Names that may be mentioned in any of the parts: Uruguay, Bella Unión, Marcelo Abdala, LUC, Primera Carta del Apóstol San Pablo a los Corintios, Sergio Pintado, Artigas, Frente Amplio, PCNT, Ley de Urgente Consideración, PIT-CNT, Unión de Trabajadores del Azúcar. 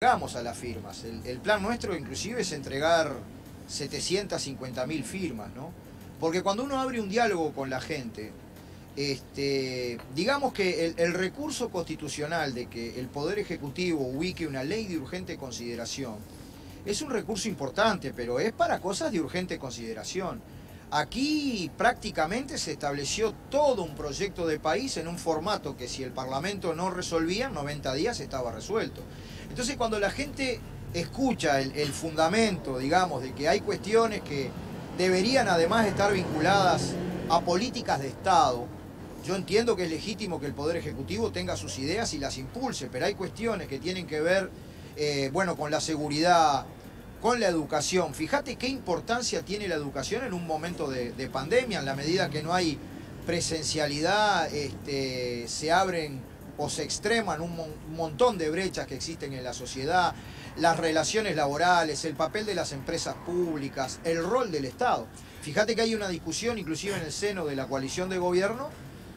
Llegamos a las firmas. El plan nuestro inclusive es entregar 750.000 firmas, ¿no? Porque cuando uno abre un diálogo con la gente, digamos que el recurso constitucional de que el Poder Ejecutivo ubique una ley de urgente consideración es un recurso importante, pero es para cosas de urgente consideración. Aquí prácticamente se estableció todo un proyecto de país en un formato que si el Parlamento no resolvía, en 90 días estaba resuelto. Entonces cuando la gente escucha el fundamento, digamos, de que hay cuestiones que deberían además estar vinculadas a políticas de Estado, yo entiendo que es legítimo que el Poder Ejecutivo tenga sus ideas y las impulse, pero hay cuestiones que tienen que ver, bueno, con la seguridad, con la educación. Fíjate qué importancia tiene la educación en un momento de pandemia, en la medida que no hay presencialidad, se abren o se extreman un montón de brechas que existen en la sociedad, las relaciones laborales, el papel de las empresas públicas, el rol del Estado. Fíjate que hay una discusión inclusive en el seno de la coalición de gobierno,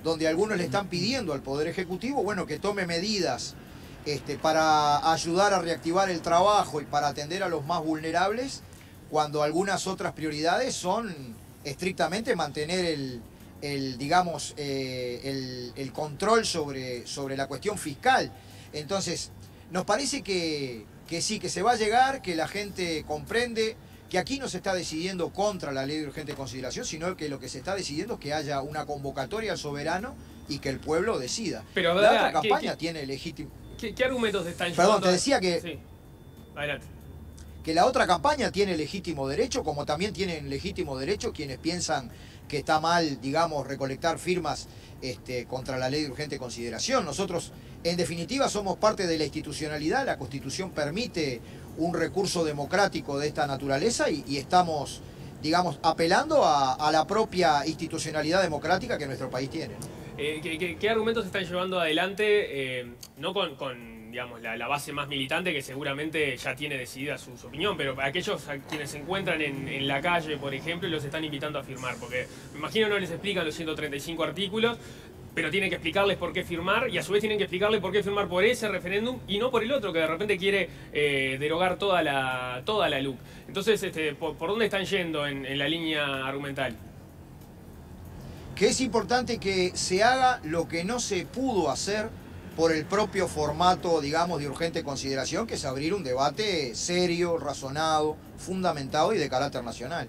donde algunos le están pidiendo al Poder Ejecutivo, bueno, que tome medidas para ayudar a reactivar el trabajo y para atender a los más vulnerables, cuando algunas otras prioridades son estrictamente mantener el control sobre la cuestión fiscal. Entonces, nos parece que sí, que se va a llegar, que la gente comprende que aquí no se está decidiendo contra la ley de urgente consideración, sino que lo que se está decidiendo es que haya una convocatoria al soberano y que el pueblo decida. Pero la otra campaña tiene legítimo... ¿Qué argumentos están llevando? Perdón, te decía que... Sí, adelante. Que la otra campaña tiene legítimo derecho, como también tienen legítimo derecho quienes piensan que está mal, digamos, recolectar firmas contra la ley de urgente consideración. Nosotros, en definitiva, somos parte de la institucionalidad. La Constitución permite un recurso democrático de esta naturaleza y estamos, digamos, apelando a la propia institucionalidad democrática que nuestro país tiene, ¿no? ¿Qué argumentos están llevando adelante, no con digamos, la base más militante que seguramente ya tiene decidida su opinión, pero aquellos a quienes se encuentran en la calle, por ejemplo, y los están invitando a firmar? Porque me imagino no les explican los 135 artículos, pero tienen que explicarles por qué firmar y a su vez tienen que explicarles por qué firmar por ese referéndum y no por el otro, que de repente quiere derogar toda la LUC. Entonces, ¿por dónde están yendo en la línea argumental? Que es importante que se haga lo que no se pudo hacer por el propio formato, digamos, de urgente consideración, que es abrir un debate serio, razonado, fundamentado y de carácter nacional.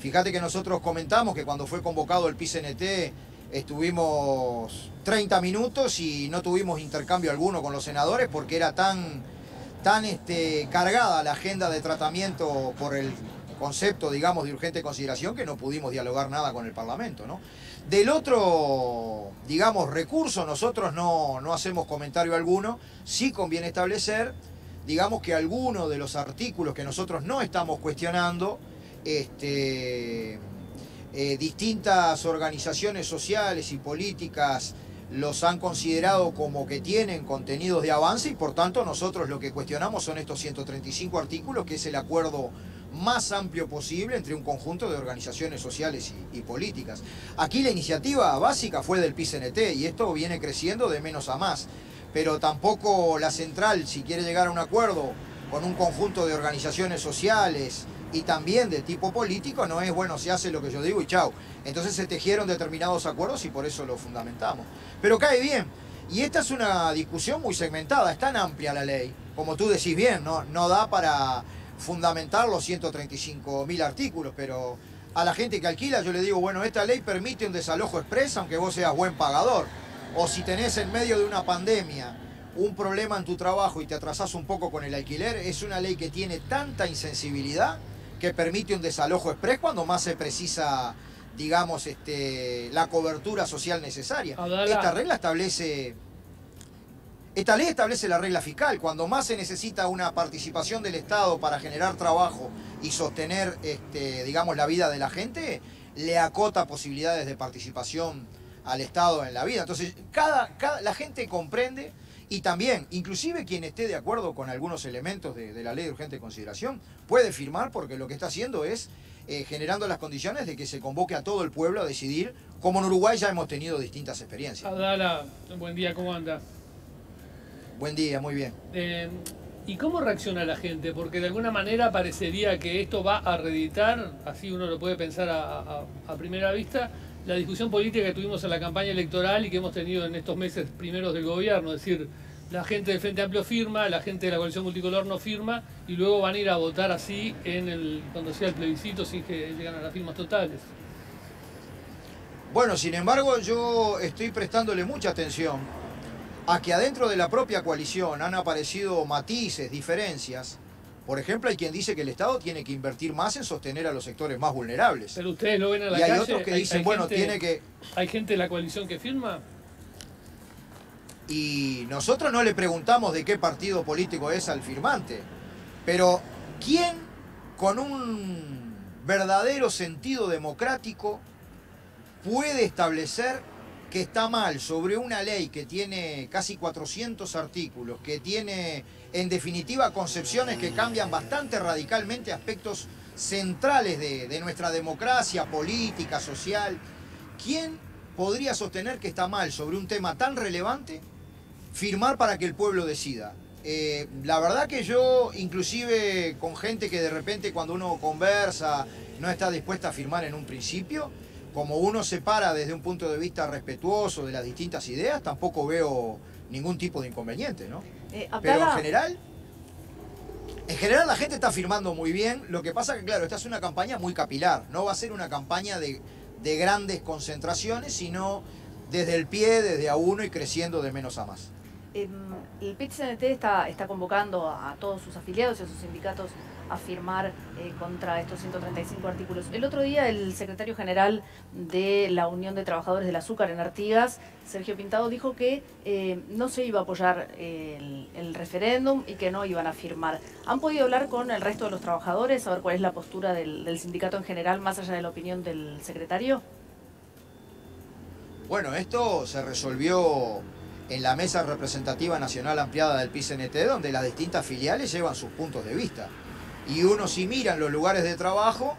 Fíjate que nosotros comentamos que cuando fue convocado el PCNT estuvimos 30 minutos y no tuvimos intercambio alguno con los senadores porque era tan cargada la agenda de tratamiento por el concepto, digamos, de urgente consideración, que no pudimos dialogar nada con el Parlamento, ¿no? Del otro, digamos, recurso, nosotros no hacemos comentario alguno. Sí conviene establecer, digamos, que algunos de los artículos que nosotros no estamos cuestionando, distintas organizaciones sociales y políticas los han considerado como que tienen contenidos de avance y por tanto nosotros lo que cuestionamos son estos 135 artículos, que es el acuerdo más amplio posible entre un conjunto de organizaciones sociales y políticas. Aquí la iniciativa básica fue del PIT-CNT y esto viene creciendo de menos a más, pero tampoco la central, si quiere llegar a un acuerdo con un conjunto de organizaciones sociales y también de tipo político, no es, bueno, se hace lo que yo digo y chau. Entonces se tejieron determinados acuerdos y por eso lo fundamentamos. Pero cae bien. Y esta es una discusión muy segmentada, es tan amplia la ley, como tú decís bien, no da para fundamentar los 135.000 artículos, pero a la gente que alquila yo le digo, bueno, esta ley permite un desalojo exprés aunque vos seas buen pagador. O si tenés en medio de una pandemia un problema en tu trabajo y te atrasás un poco con el alquiler, es una ley que tiene tanta insensibilidad que permite un desalojo exprés cuando más se precisa, digamos, la cobertura social necesaria. Esta ley establece la regla fiscal. Cuando más se necesita una participación del Estado para generar trabajo y sostener, digamos, la vida de la gente, le acota posibilidades de participación al Estado en la vida. Entonces, la gente comprende. Y también, inclusive quien esté de acuerdo con algunos elementos de la ley de urgente consideración, puede firmar porque lo que está haciendo es generando las condiciones de que se convoque a todo el pueblo a decidir, como en Uruguay ya hemos tenido distintas experiencias. Abdala, buen día, ¿cómo anda? Buen día, muy bien. ¿Y cómo reacciona la gente? Porque de alguna manera parecería que esto va a reeditar, así uno lo puede pensar a primera vista, la discusión política que tuvimos en la campaña electoral y que hemos tenido en estos meses primeros del gobierno. Es decir, la gente del Frente Amplio firma, la gente de la coalición multicolor no firma y luego van a ir a votar así en el, cuando sea el plebiscito, sin que llegan a las firmas totales. Bueno, sin embargo, yo estoy prestándole mucha atención a que adentro de la propia coalición han aparecido matices, diferencias. Por ejemplo, hay quien dice que el Estado tiene que invertir más en sostener a los sectores más vulnerables. Pero ustedes lo ven a la calle. Y hay otros que dicen, bueno, tiene que... ¿Hay gente de la coalición que firma? Y nosotros no le preguntamos de qué partido político es al firmante. Pero, ¿quién con un verdadero sentido democrático puede establecer que está mal sobre una ley que tiene casi 400 artículos, que tiene en definitiva concepciones que cambian bastante radicalmente aspectos centrales de nuestra democracia política, social? ¿Quién podría sostener que está mal sobre un tema tan relevante firmar para que el pueblo decida? La verdad que yo, inclusive con gente que de repente cuando uno conversa no está dispuesta a firmar en un principio, como uno se para desde un punto de vista respetuoso de las distintas ideas, tampoco veo ningún tipo de inconveniente, ¿no? Pero en general la gente está firmando muy bien. Lo que pasa que, claro, esta es una campaña muy capilar. No va a ser una campaña de grandes concentraciones, sino desde el pie, desde a uno y creciendo de menos a más. El PIT-CNT está convocando a todos sus afiliados y a sus sindicatos a firmar contra estos 135 artículos. El otro día el secretario general de la Unión de Trabajadores del Azúcar en Artigas, Sergio Pintado, dijo que no se iba a apoyar el referéndum y que no iban a firmar. ¿Han podido hablar con el resto de los trabajadores, saber cuál es la postura del sindicato en general, más allá de la opinión del secretario? Bueno, esto se resolvió en la mesa representativa nacional ampliada del PCNT, donde las distintas filiales llevan sus puntos de vista. Y uno, si mira en los lugares de trabajo,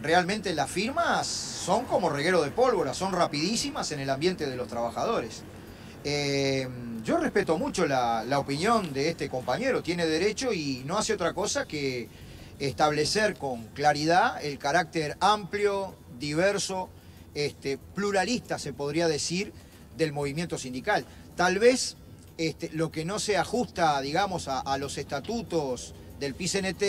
realmente las firmas son como reguero de pólvora, son rapidísimas en el ambiente de los trabajadores. Yo respeto mucho la opinión de este compañero, tiene derecho y no hace otra cosa que establecer con claridad el carácter amplio, diverso, pluralista, se podría decir, del movimiento sindical. Tal vez lo que no se ajusta, digamos, a los estatutos del PCNT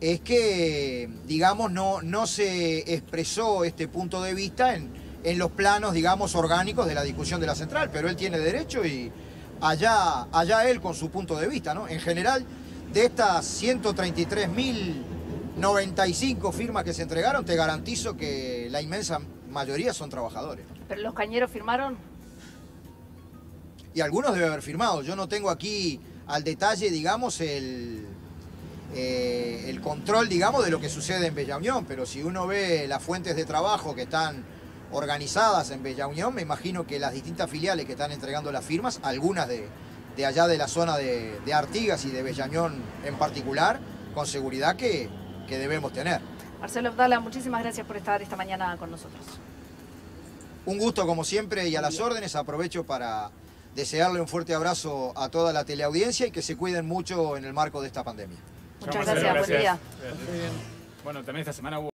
es que, digamos, no se expresó este punto de vista en los planos, digamos, orgánicos de la discusión de la central, pero él tiene derecho y allá él con su punto de vista, ¿no? En general, de estas 133.095 firmas que se entregaron, te garantizo que la inmensa mayoría son trabajadores. ¿Pero los cañeros firmaron? Y algunos deben haber firmado. Yo no tengo aquí al detalle, digamos, el control, digamos, de lo que sucede en Bella Unión, pero si uno ve las fuentes de trabajo que están organizadas en Bella Unión, me imagino que las distintas filiales que están entregando las firmas, algunas de allá de la zona de Artigas y de Bella Unión en particular, con seguridad que debemos tener. Marcelo Abdala, muchísimas gracias por estar esta mañana con nosotros. Un gusto como siempre y a las órdenes. Aprovecho para desearle un fuerte abrazo a toda la teleaudiencia y que se cuiden mucho en el marco de esta pandemia. Muchas gracias. Buen día. Bueno, también esta semana hubo...